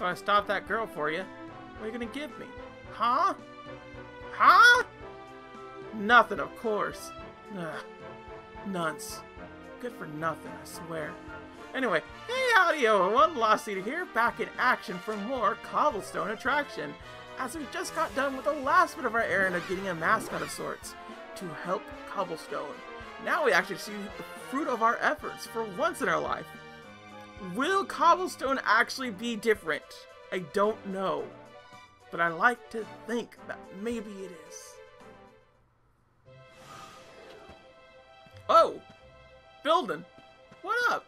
So I stopped that girl for you. What are you gonna give me? Huh? Huh? Nothing, of course. Ugh. Nunce. Good for nothing, I swear. Anyway, hey howdy-o, one Lost Leader here, back in action for more Cobblestone attraction, as we just got done with the last bit of our errand of getting a mascot of sorts to help Cobblestone. Now we actually see the fruit of our efforts for once in our life. Will Cobblestone actually be different? I don't know, but I like to think that maybe it is. Oh! Building! What up?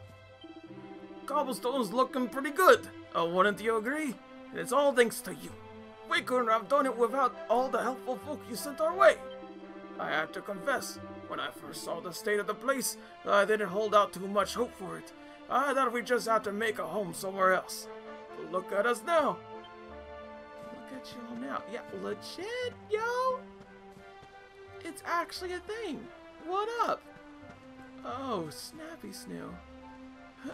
Cobblestone's looking pretty good, wouldn't you agree? And it's all thanks to you. We couldn't have done it without all the helpful folk you sent our way. I had to confess, when I first saw the state of the place, I didn't hold out too much hope for it. I thought we just had to make a home somewhere else. But look at us now. Look at y'all now. Yeah, legit, yo. It's actually a thing. What up? Oh, snappy snoo. Oh,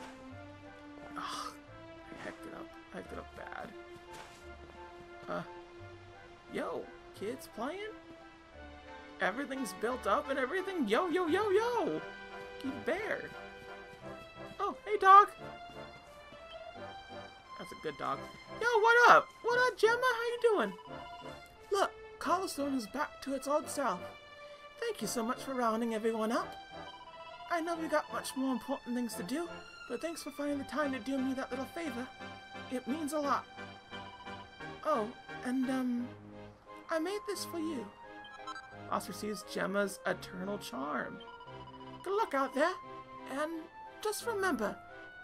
I hecked it up. I hecked it up bad. Yo, kids playing? Everything's built up and everything? Yo, yo, yo, yo! Keep bear. Oh, hey, dog! That's a good dog. Yo, what up? What up, Gemma? How you doing? Look, Cobblestone is back to its old self. Thank you so much for rounding everyone up. I know we got much more important things to do, but thanks for finding the time to do me that little favor. It means a lot. Oh, and I made this for you. Lost receives Gemma's eternal charm. Good luck out there, and just remember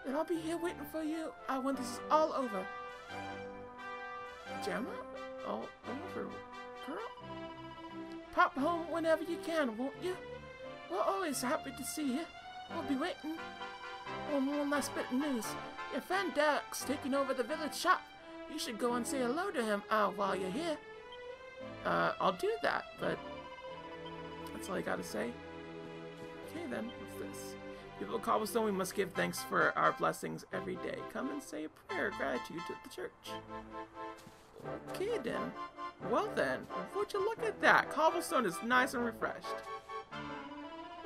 that I'll be here waiting for you when this is all over. Gemma? All over, girl? Pop home whenever you can, won't you? We're always happy to see you. We'll be waiting. One last bit of news. Your friend Derek's taking over the village shop. You should go and say hello to him while you're here. I'll do that, but that's all I gotta say. Okay then, what's this? People of Cobblestone, we must give thanks for our blessings every day. Come and say a prayer of gratitude to the church. Okay then. Well then, would you look at that? Cobblestone is nice and refreshed.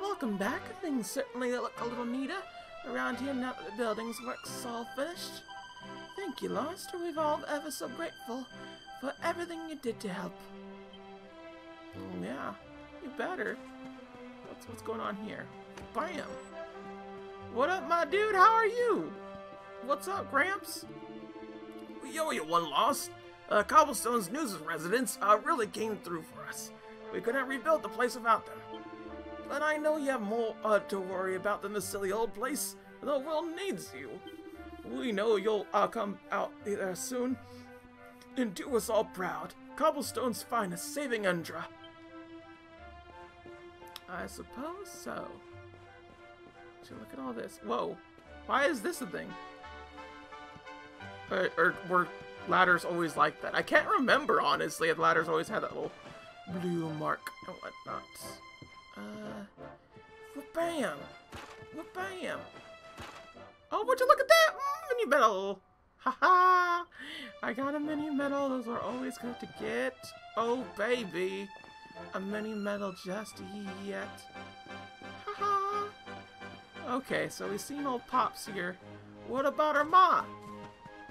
Welcome back. Things certainly look a little neater around here now that the building's work's all finished. Thank you, Lost. We're all ever so grateful for everything you did to help. Oh, yeah, you better. What's going on here? Bam! What up, my dude? How are you? What's up, Gramps? Yo, you one Lost. Cobblestone's news residents really came through for us. We couldn't rebuild the place without them. But I know you have more to worry about than the silly old place. The world needs you. We know you'll come out there soon and do us all proud. Cobblestone's finest, saving Undra. I suppose so. So look at all this. Whoa, why is this a thing? Or were ladders always like that? I can't remember, honestly, if ladders always had that little blue mark and whatnot. Wha-bam! Wha-bam! Oh, would you look at that? Mini medal! Ha-ha! I got a mini medal. Those are always good to get. Oh, baby! A mini medal just yet. Ha-ha! Okay, so we've seen old Pops here. What about her ma?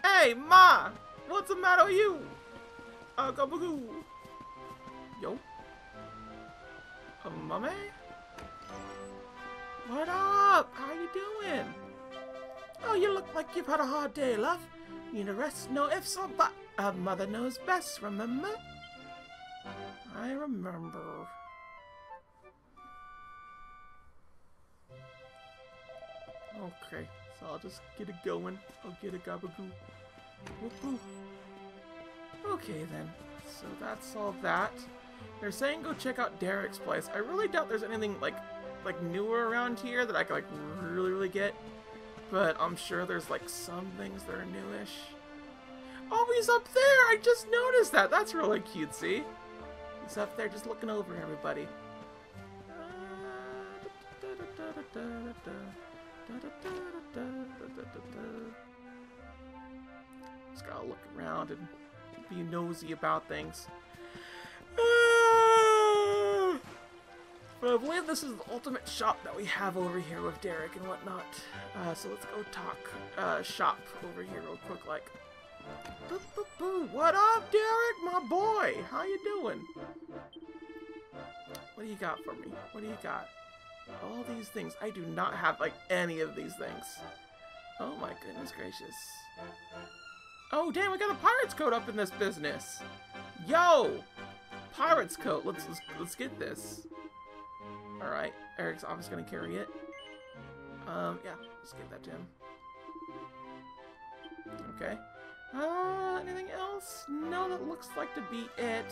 Hey, ma! What's the matter with you? Agabagoo! Yo. Mummy? What up? How you doing? Oh, you look like you've had a hard day, love. Need a rest, no ifs or buts. Mother knows best, remember? I remember. Okay, so I'll just get it going. I'll get a gabagoo. Whoop-whoop. Okay then, so that's all that. They're saying go check out Derek's place. I really doubt there's anything like newer around here that I could like really get, but I'm sure there's like some things that are newish. Oh, he's up there! I just noticed that. That's really cutesy. He's up there just looking over everybody. gotta look around and be nosy about things. But I believe this is the ultimate shop that we have over here with Derek and whatnot. So let's go talk shop over here real quick, like. Boop, boop, boop. What up, Derek, my boy? How you doing? What do you got for me? What do you got? All these things. I do not have, like, any of these things. Oh my goodness gracious. Oh, damn, we got a pirate's coat up in this business. Yo! Pirate's coat. Let's get this. Alright, Eric's obviously gonna carry it. Yeah, let's give that to him. Okay. Anything else? No, that looks like to be it.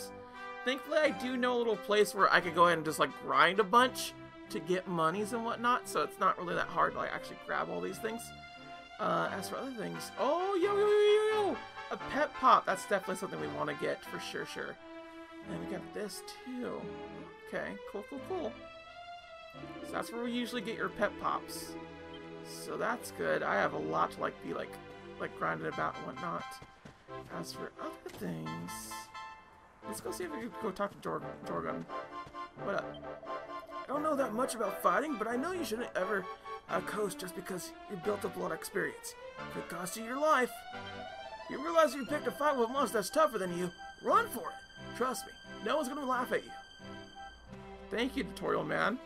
Thankfully, I do know a little place where I could go ahead and just, like, grind a bunch to get monies and whatnot, so it's not really that hard to, like, actually grab all these things. As for other things... Oh, yo! A pet pop! That's definitely something we want to get, for sure. And we got this, too. Okay, cool. So that's where we usually get your pet pops. So that's good. I have a lot to be grinded about and whatnot. As for other things, let's go see if we can go talk to Jor Jorgen. What up? I don't know that much about fighting, but I know you shouldn't ever coast just because you built up a lot of experience. If it costs you your life, you realize you picked a fight with a monster that's tougher than you. Run for it. Trust me, no one's gonna laugh at you. Thank you, tutorial man.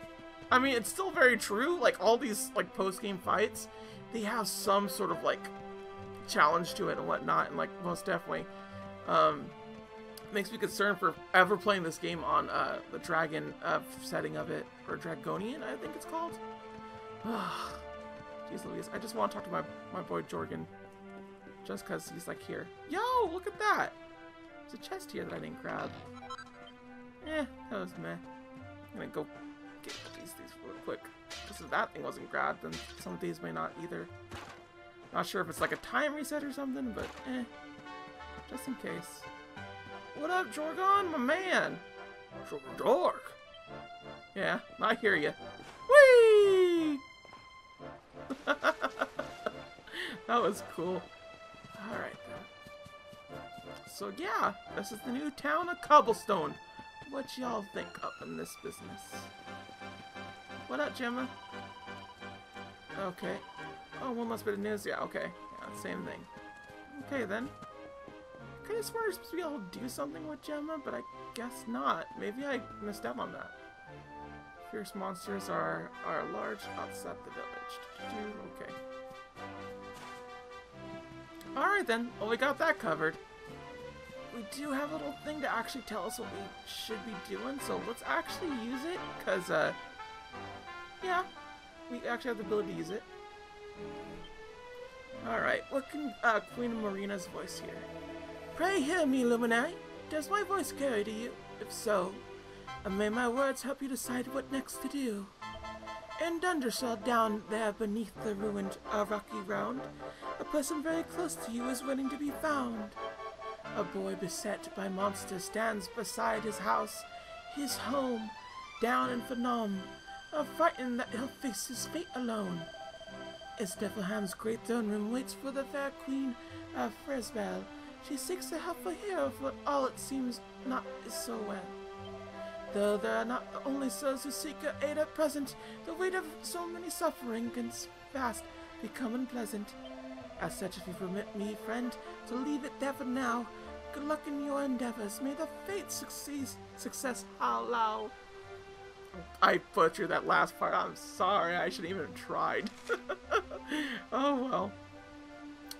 I mean, it's still very true. Like, all these, like, post-game fights, they have some sort of, like, challenge to it and whatnot, and, like, most definitely. Makes me concerned for ever playing this game on the dragon setting of it, or Dragonian, I think it's called. Jeez Louise, I just want to talk to my boy Jorgen, just because he's, like, here. Yo, look at that! There's a chest here that I didn't grab. That was meh. I'm gonna go get these real quick. Because if that thing wasn't grabbed, then some of these may not either. Not sure if it's like a time reset or something, but just in case. What up, Jorgen, my man? Jork. Yeah, I hear ya. Whee! That was cool. All right then. So yeah, this is the new town of Cobblestone. What y'all think up in this business? What up, Gemma? Okay. Oh, one less bit of news. Yeah, okay. Yeah, same thing. Okay, then. I could have sworn you're supposed to be able to do something with Gemma, but I guess not. Maybe I missed out on that. Fierce monsters are large outside the village. Okay. Alright, then. Well, we got that covered. We do have a little thing to actually tell us what we should be doing, so let's actually use it, because, yeah, we actually have the ability to use it. Alright, what can Queen Marina's voice hear? Pray hear me, Luminary. Does my voice carry to you? If so, and may my words help you decide what next to do. In Dundershell, down there beneath the ruined rocky round, a person very close to you is waiting to be found. A boy beset by monsters stands beside his house, his home, down in Phnom Nonh, frightened that he'll face his fate alone. Estefelhem's great throne room waits for the fair queen of Fresvel. She seeks the helpful hero for all it seems not is so well. Though there are not only those who seek her aid at present, the weight of so many suffering can fast become unpleasant. As such, if you permit me, friend, to leave it there for now, good luck in your endeavors. May the fate success allow. I butchered that last part. I'm sorry. I shouldn't even have tried. Oh, well.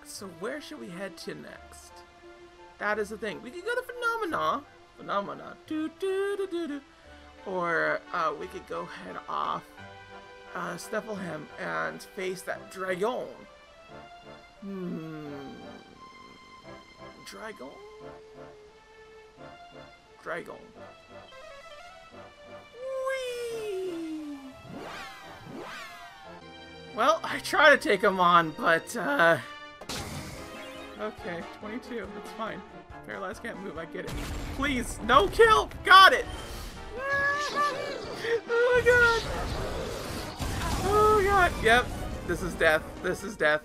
So where should we head to next? That is the thing. We could go to Phenomena. Or we could go head off Esteflehem and face that dragon. Dragon. Whee! Well, I try to take him on, but, okay, 22. That's fine. Paralyzed can't move. I get it. Please, no kill! Got it! Oh, my God. Yep. This is death.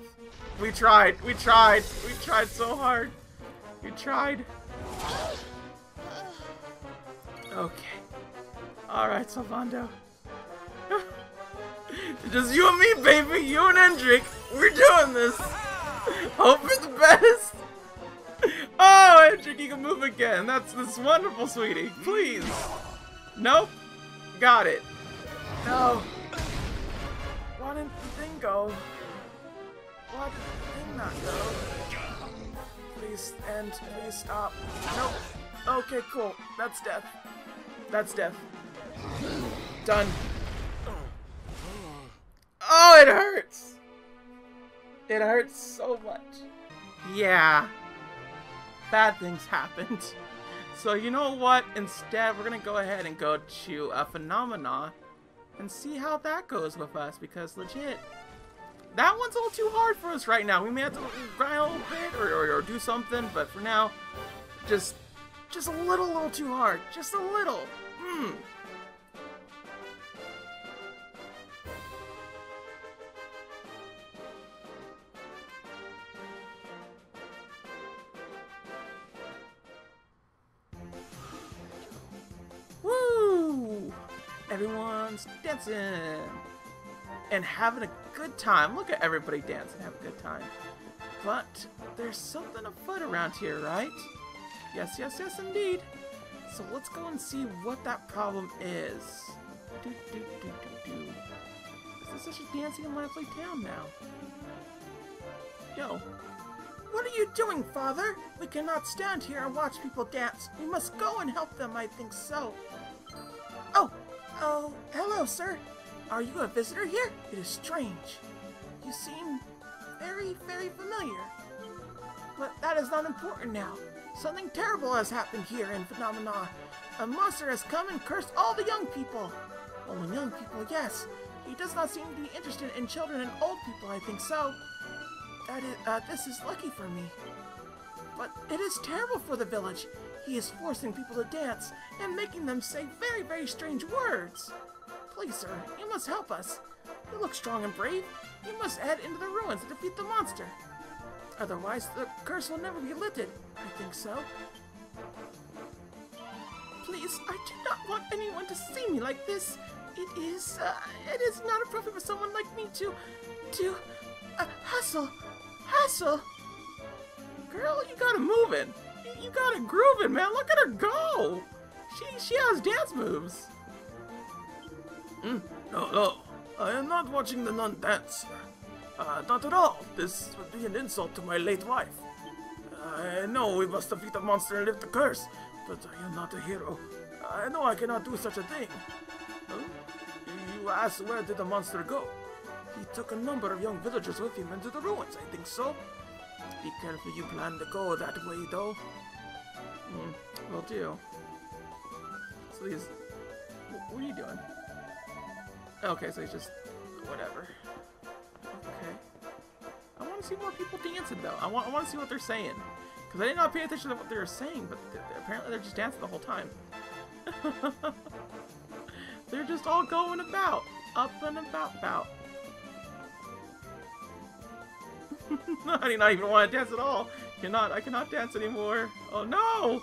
We tried so hard. You tried. Okay. Alright, Sylvando. Just you and me, baby. You and Hendrik. We're doing this. Hope for the best. Oh, Hendrik, you can move again. That's this wonderful, sweetie. Please. Nope. Got it. No. Why didn't the thing go? Why did the thing not go? Please end. Please stop. Nope. Okay, cool. That's death. That's death. Done. Oh, it hurts! It hurts so much. Yeah. Bad things happened. So you know what? Instead, we're gonna go ahead and go to Phenomena and see how that goes with us, because legit, that one's a little too hard for us right now. We may have to grind a little bit or do something, but for now, just a little too hard. Just a little. Everyone's dancing and having a good time. Look at everybody dancing, having a good time. But there's something afoot around here, right? Yes, yes, yes, indeed. So let's go and see what that problem is. Is this such a dancing and lively town now? Yo. What are you doing, Father? We cannot stand here and watch people dance. We must go and help them, I think so. Oh, hello, sir. Are you a visitor here? It is strange. You seem very familiar. But that is not important now. Something terrible has happened here in Phenomena. A monster has come and cursed all the young people. Only young people, yes. He does not seem to be interested in children and old people, I think so. That is, this is lucky for me. But it is terrible for the village. He is forcing people to dance and making them say very strange words. Please, sir, you must help us. You look strong and brave. You must head into the ruins and defeat the monster. Otherwise, the curse will never be lifted. I think so. Please, I do not want anyone to see me like this. It is not appropriate for someone like me to hustle. Girl, you gotta move it. You gotta groove it, man. Look at her go. She has dance moves. No, I am not watching the nun dance. Not at all. This would be an insult to my late wife. I know we must defeat the monster and lift the curse, but I am not a hero. I know I cannot do such a thing. Huh? You asked where did the monster go? He took a number of young villagers with him into the ruins, I think so. Be careful you plan to go that way, though. Will do. So he's... What are you doing? Okay, so he's just... Whatever. Okay. I want to see more people dancing, though. I want to see what they're saying. Because I did not pay attention to what they were saying, but apparently they're just dancing the whole time. They're just all going about. Up and about. I do not even want to dance at all. I cannot dance anymore. Oh no!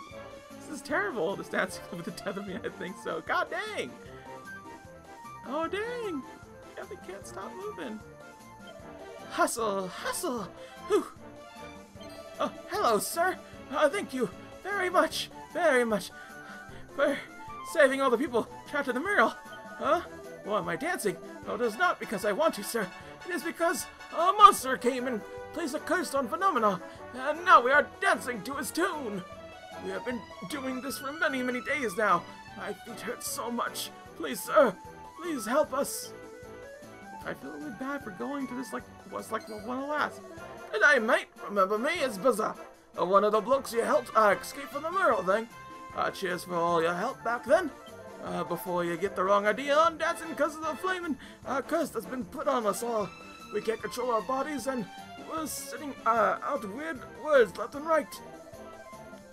This is terrible. This dancing with the death of me, I think so. God dang! Oh dang! Yeah, they can't stop moving. Hustle! Whew. Oh, hello, sir! Thank you very much for saving all the people trapped in the mural. Huh? Why am I dancing? No, it is not because I want to, sir. It is because a monster came and placed a curse on Phenomena, and now we are dancing to his tune. We have been doing this for many days now. My feet hurt so much. Please, sir, please help us. I feel really bad for going to this one of the last. And I might remember me as Bizza, one of the blokes you helped escape from the mural thing. Cheers for all your help back then. Before you get the wrong idea on dancing because of the flaming curse that's been put on us all. We can't control our bodies and we're sitting out weird words left and right.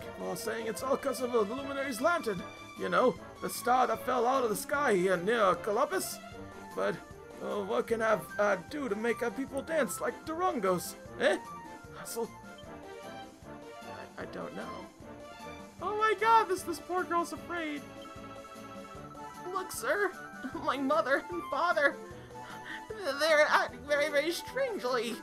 People are saying it's all because of the Luminary's lantern. You know, the star that fell out of the sky here near Columbus. But what can I do to make our people dance like Durongos? Eh? Hustle. I I don't know. Oh my god, this poor girl's afraid. Look, sir, my mother and father, they're acting very, very strangely.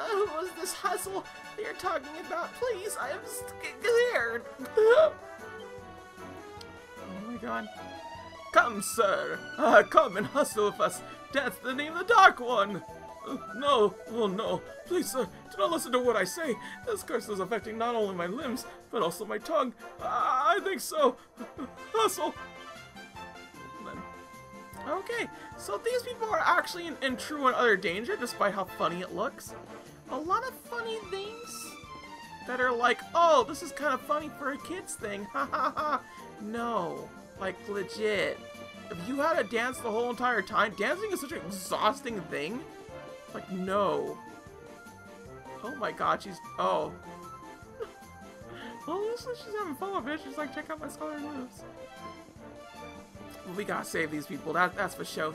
Who was this hassle you're talking about? Please, I am scared. Oh my god. Come, sir. Come and hustle with us. Death, the name of the Dark One. No, oh no. Please, sir, do not listen to what I say. This curse is affecting not only my limbs, but also my tongue. I think so. Hustle. Okay, so these people are actually in true and utter danger, despite how funny it looks. A lot of funny things that are like, oh, this is kind of funny for a kid's thing, ha ha ha. No, like legit. If you had to dance the whole entire time, dancing is such an exhausting thing. Like, no. Oh my god, she's, oh. Well, at least she's having fun with it. She's like, check out my scholar moves. We gotta save these people. That's for show.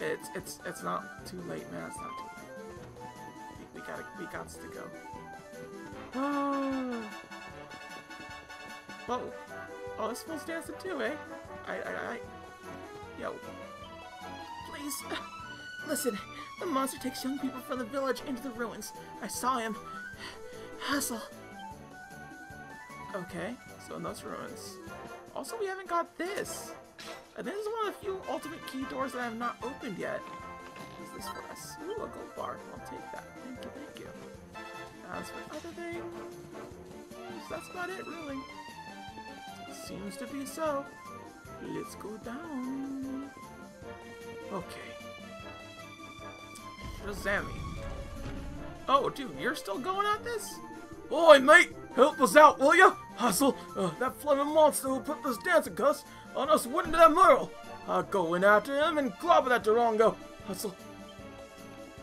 It's not too late, man. It's not too late. We gots to go. Oh. Whoa. Oh, this fool's dancing too, eh? Yo. Please. Listen. The monster takes young people from the village into the ruins. I saw him. Hustle. Okay. So in those ruins. Also, we haven't got this. And this is one of the few ultimate key doors that I have not opened yet. What is this for us? Ooh, a gold bar. I'll take that. Thank you, thank you. As for other things, that's about it, really. Seems to be so. Let's go down. Okay. Shazammy. Oh, dude, you're still going at this? Oi, mate! Help us out, will ya? Hustle! That flaming monster who put this dancing cuss on us went into that mural! I'll go in after him and clobber that Durango! Hustle!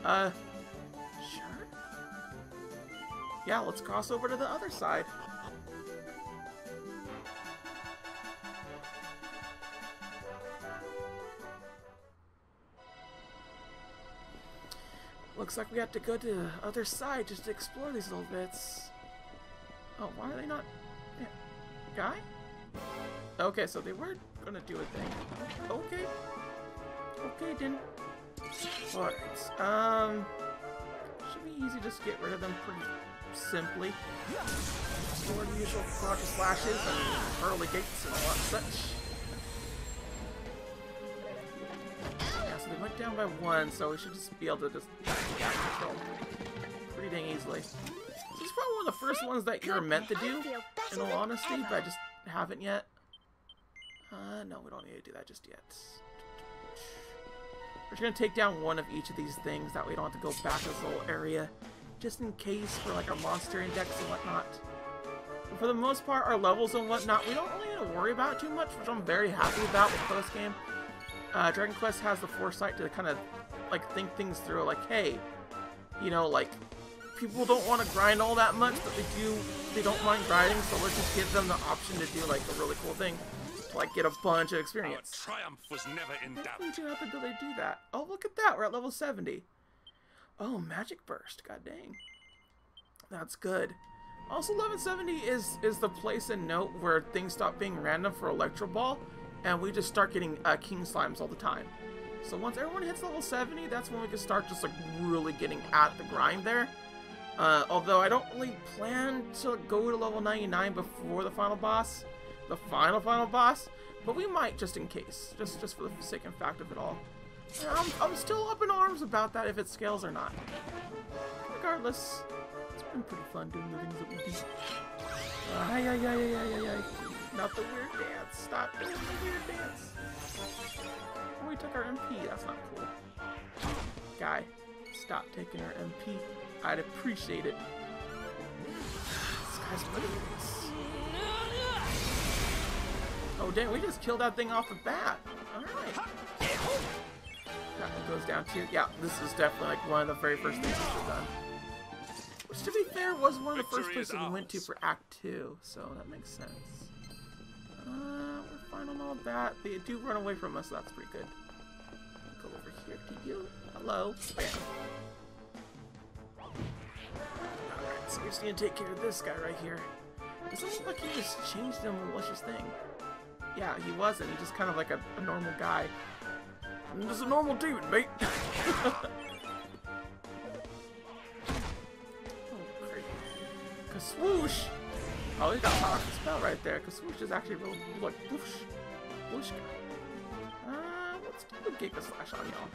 Sure? Yeah, let's cross over to the other side. Looks like we have to go to the other side just to explore these little bits. Oh, why are they not... Yeah. Guy? Okay, so they were gonna do a thing. Okay. Okay, then. Alright, should be easy just to get rid of them pretty simply. More usual Giga slashes and early gates and all that such. Yeah, so they went down by one, so we should just be able to just back control pretty dang easily. This is probably one of the first ones that you're meant to do, in all honesty, but I just haven't yet. No, we don't need to do that just yet. We're just going to take down one of each of these things, that way we don't have to go back to this whole area, just in case for like our monster index and whatnot. And for the most part, our levels and whatnot, we don't really need to worry about too much, which I'm very happy about with post-game. Dragon Quest has the foresight to kind of like think things through, like, hey, you know, like, people don't want to grind all that much, but they don't mind grinding, so let's just give them the option to do like a really cool thing, to like get a bunch of experience. Our triumph was never in doubt. We do not until they do that. Oh, look at that, we're at level 70. Oh, magic burst, god dang. That's good. Also, 1170 is the place and note where things stop being random for Electro Ball, and we just start getting King Slimes all the time. So once everyone hits level 70, that's when we can start just like really getting at the grind there. Although I don't really plan to go to level 99 before the final boss, the final boss, but we might just in case, just for the sake and fact of it all. And I'm still up in arms about that if it scales or not. Regardless, it's been pretty fun doing the things that we do. Not the weird dance. Stop doing the weird dance. Oh, we took our MP. That's not cool. Guy, stop taking our MP. I'd appreciate it. This guy's ridiculous. Oh dang, we just killed that thing off the bat. Alright. That one goes down too. Yeah, this is definitely like one of the very first things we've done. Which to be fair was one of the first places we went to for Act 2, so that makes sense. We're fine on all that. They do run away from us, so that's pretty good. Go over here to you. Hello. Bam. So we just need to take care of this guy right here. Doesn't look like he just changed into a malicious thing. Yeah, he wasn't. He's just kind of like a normal guy. I'm just a normal dude, mate. Kaswoosh! Oh, he got a powerful spell right there. Kaswoosh is actually real, like, whoosh. Whoosh guy. Let's do a Giga slash on y'all.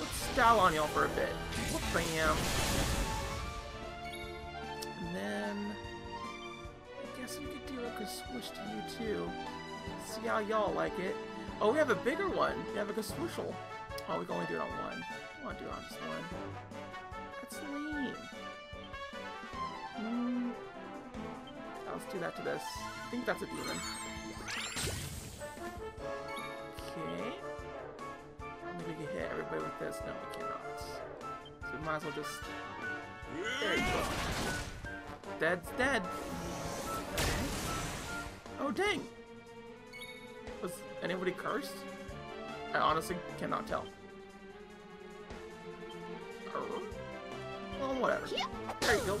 Let's style on y'all for a bit. Whoop, bam. And then, I guess we could do a Kaswoosh to you too. See how y'all like it. Oh, we have a bigger one. We have a Koskushil. Oh, we can only do it on one. I want to do it on just one. That's lame. Let's do that to this. I think that's a demon. Okay. I'm gonna hit everybody with this. No, we cannot. So we might as well just. There you go. Dead's dead. Oh dang. Was anybody cursed? I honestly cannot tell. Oh, well, whatever. There you go.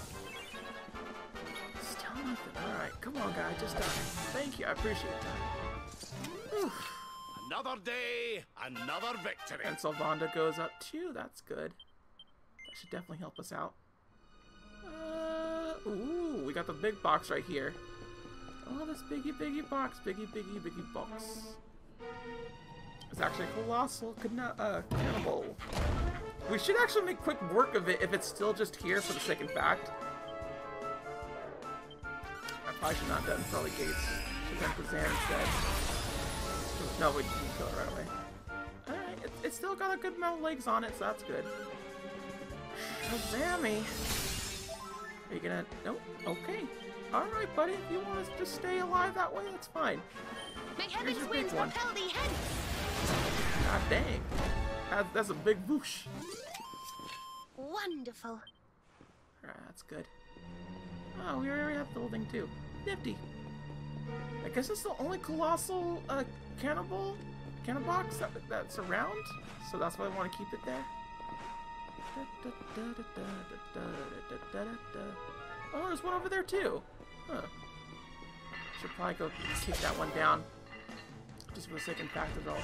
Still nothing. Alright, come on, guy. Just die. Thank you. I appreciate that. Oof. Another day, another victory. And Sylvando goes up too. That's good. That should definitely help us out. Ooh, we got the big box right here. Oh, this biggie box, biggie box. It's actually a colossal cannibal. We should actually make quick work of it if it's still just here for the second fact. I probably should not have done Sully Gates. Should have done Kazam instead. No, we can kill it right away. Alright, it's still got a good amount of legs on it, so that's good. Shazammy! Are you gonna... Nope, okay. Alright, buddy, if you want us to stay alive that way, that's fine. May heaven's winds propel thee hence. God dang. That's a big whoosh. Wonderful. Alright, that's good. Oh, we already have the whole thing too. Nifty. I guess it's the only colossal cannibal box that's around, so that's why I want to keep it there. Oh, there's one over there too. Huh. Should probably go kick that one down. Just for the second fact of all.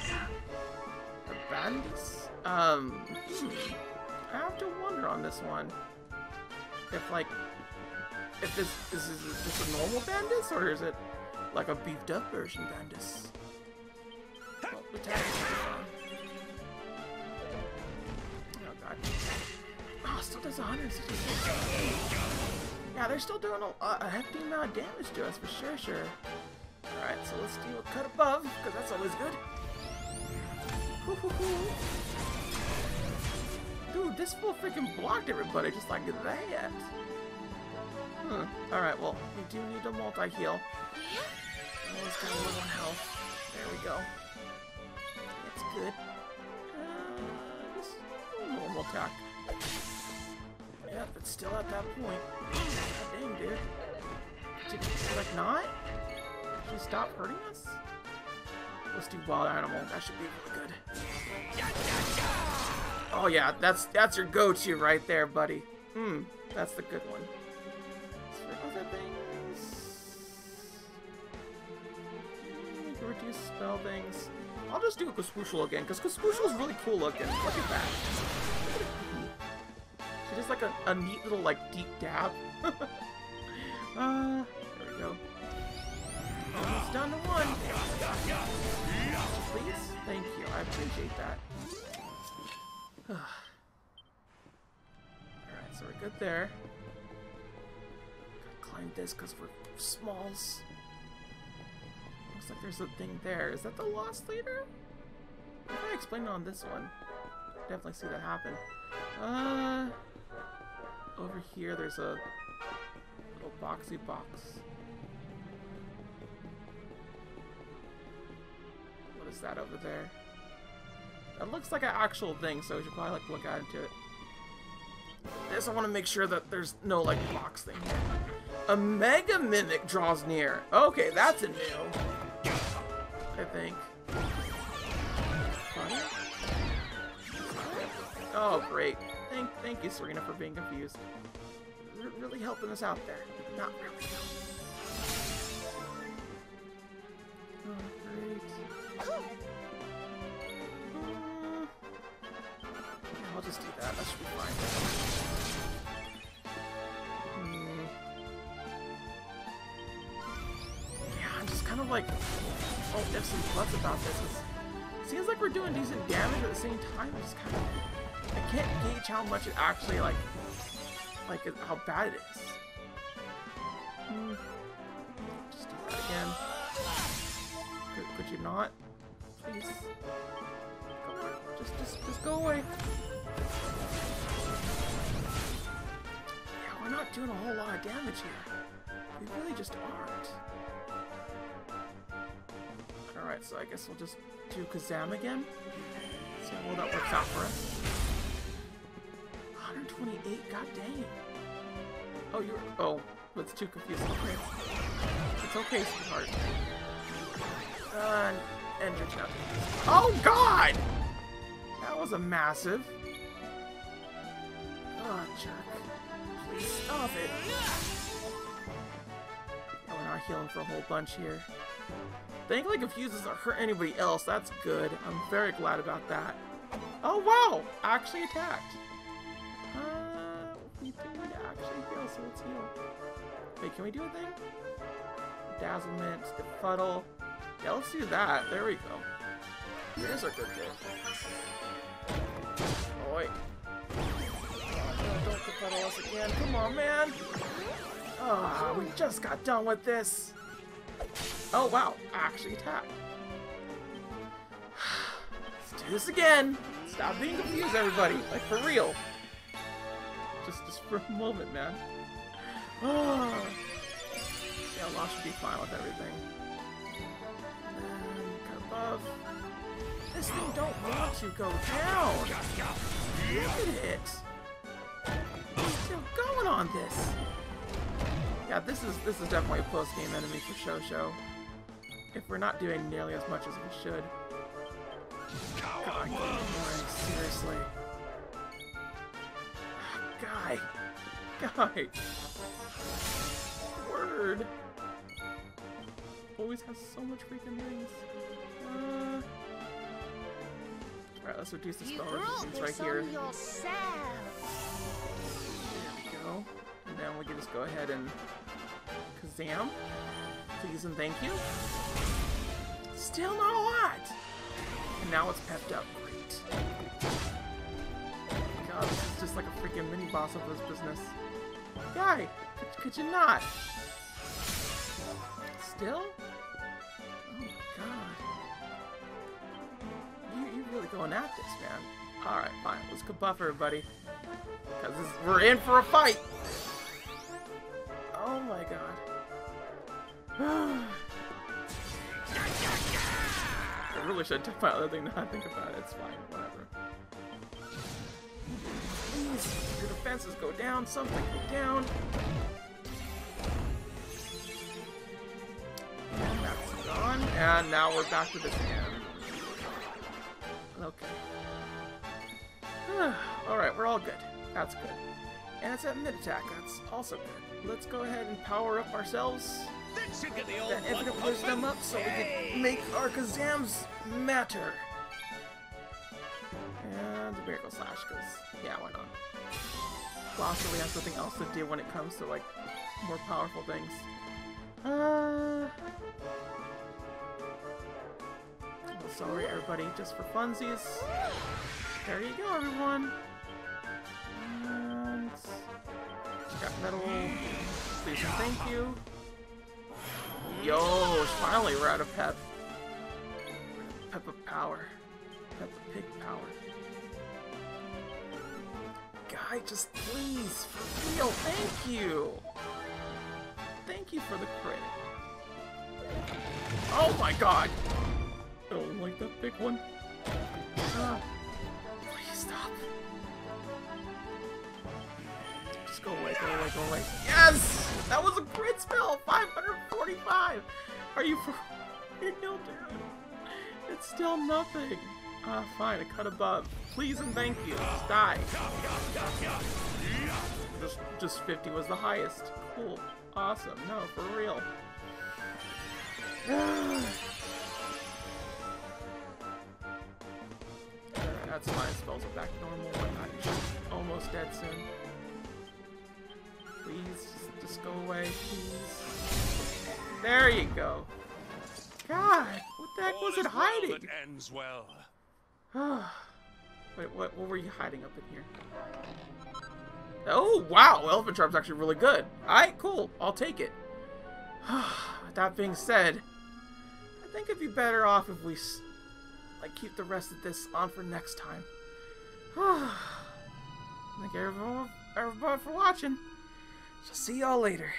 The bandits? I have to wonder on this one. If like, if this is just a normal bandits or is it like a beefed up version bandits? Well, oh god. Oh, still does 166. Yeah, they're still doing a hefty amount of damage to us, for sure. Alright, so let's do a cut above, because that's always good. Dude, this fool freaking blocked everybody just like that. Alright, well, we do need to multi-heal. Always got a little on health. There we go. That's good. Just a normal attack. Yep, it's still at that point. God dang, dude. Did like not? Did you stop hurting us? Let's do wild animal. That should be really good. Oh yeah, that's your go-to right there, buddy. That's the good one. For other things, reduce spell things. I'll just do a Kaswoosh again, because Kaswoosh is really cool looking. Look at that. Just like a neat little like deep dab. There we go. Almost down to one. Please, thank you. I appreciate that. All right, so we're good there. Gotta climb this because we're smalls. Looks like there's a thing there. Is that the Lost Leader? How do I explain it on this one? Definitely see that happen. Over here, there's a little boxy box. What is that over there? That looks like an actual thing, so we should probably like look out into it. This, I want to make sure that there's no like box thing here. A Mega Mimic draws near. Okay, that's a new. I think. Oh, great. Thank you, Serena, for being confused. isn't really helping us out there. Not really. Alright. I'll just do that. That should be fine. Yeah, I'm just kind of like, oh, there's some buts about this. It seems like we're doing decent damage at the same time. I just kind of, I can't gauge how much it actually like how bad it is. Just do that again. Could you not? Please. Come on. Just go away. Yeah, we're not doing a whole lot of damage here. We really just aren't. Alright, so I guess we'll just do Kazam again. See how well that works out for us. 128, god dang. Oh, you're... oh. That's too confusing. Okay. It's okay, sweetheart. And your chest. Oh god! That was a massive. Oh, jerk. Please stop it. Oh, we're not healing for a whole bunch here. Thankfully, Confuse doesn't hurt anybody else. That's good. I'm very glad about that. Oh, wow! Actually attacked. We do need to actually heal, so let's heal. Wait, can we do a thing? Dazzlement, the puddle. Yeah, let's do that. There we go. Here's our good day. Oi. Don't the puddle us again. Come on, man. Ah, we just got done with this. Oh, wow. Actually attacked. Let's do this again. Stop being confused, everybody. Like, for real. Just for a moment, man. Oh. Yeah, Lost should be fine with everything. Above. This thing don't want to go down. Look at it. What's still going on this? Yeah, this is definitely a post-game enemy for Shosho. If we're not doing nearly as much as we should. God, seriously. Guy. Word. Always has so much freaking things. Alright, let's reduce the spell resistance right here. There we go. And then we can just go ahead and Kazam. Please and thank you. Still not a lot. And now it's pepped up. Great. God, this is just like a freaking mini boss of this business. Guy, could you not? Still? Oh god. You're really going at this, man. Alright, fine. Let's go buff everybody. Because we're in for a fight! Oh my god. I really should take my other thing now I think about it. It's fine, whatever. Please, your defenses go down, something go down. And that's gone. And now we're back to this again. Okay. Alright, we're all good. That's good. And it's at mid-attack. That's also good. Let's go ahead and power up ourselves. Get that infinite wisdom up so we can make our Kazams matter. And the Miracle Slash, because, yeah, why not? Plus, we have something else to do when it comes to, like, more powerful things. I'm sorry, everybody, just for funsies. There you go, everyone. And... got metal. Please and thank you. Yo, finally we're out of pep. Pep of power. Pep of pig power. I just, please, for real, thank you! Thank you for the crit. Oh my god! I don't like that big one. Please stop. Just go away, go away, go away. Yes! That was a crit spell! 545! Are you for real, dude? It's still nothing. Ah, fine, I cut above. Please and thank you. Just die. just 50 was the highest. Cool. Awesome. No, for real. Alright, that's fine. Spells are back normal. I'm just almost dead soon. Please, just go away, please. There you go. God, what the heck was it hiding? Wait, what were you hiding up in here? Oh, wow, Elephant Charm's actually really good. Alright, cool, I'll take it. With that being said, I think it'd be better off if we keep the rest of this on for next time. Thank everyone for watching. So see y'all later.